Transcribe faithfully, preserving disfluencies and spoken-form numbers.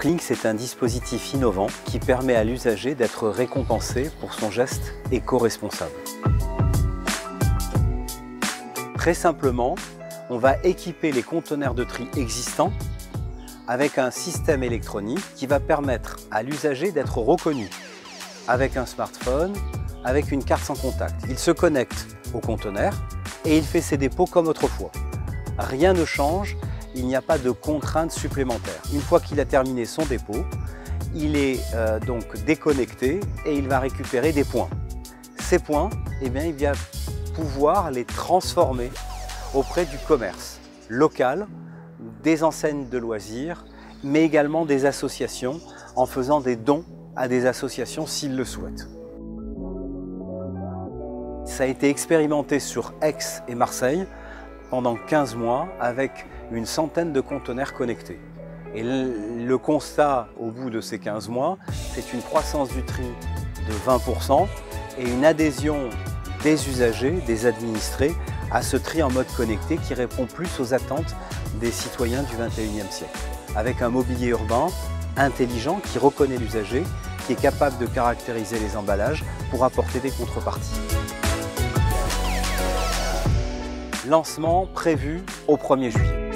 Cliiink, c'est un dispositif innovant qui permet à l'usager d'être récompensé pour son geste éco-responsable. Très simplement, on va équiper les conteneurs de tri existants avec un système électronique qui va permettre à l'usager d'être reconnu avec un smartphone, avec une carte sans contact. Il se connecte au conteneur et il fait ses dépôts comme autrefois. Rien ne change, il n'y a pas de contraintes supplémentaires. Une fois qu'il a terminé son dépôt, il est euh, donc déconnecté et il va récupérer des points. Ces points, eh bien, il va pouvoir les transformer auprès du commerce local, des enseignes de loisirs, mais également des associations, en faisant des dons à des associations s'ils le souhaitent. Ça a été expérimenté sur Aix et Marseille pendant quinze mois avec une centaine de conteneurs connectés. Et le, le constat au bout de ces quinze mois, c'est une croissance du tri de vingt pour cent et une adhésion des usagers, des administrés, à ce tri en mode connecté qui répond plus aux attentes des citoyens du vingt et unième siècle. Avec un mobilier urbain intelligent qui reconnaît l'usager, qui est capable de caractériser les emballages pour apporter des contreparties. Lancement prévu au premier juillet.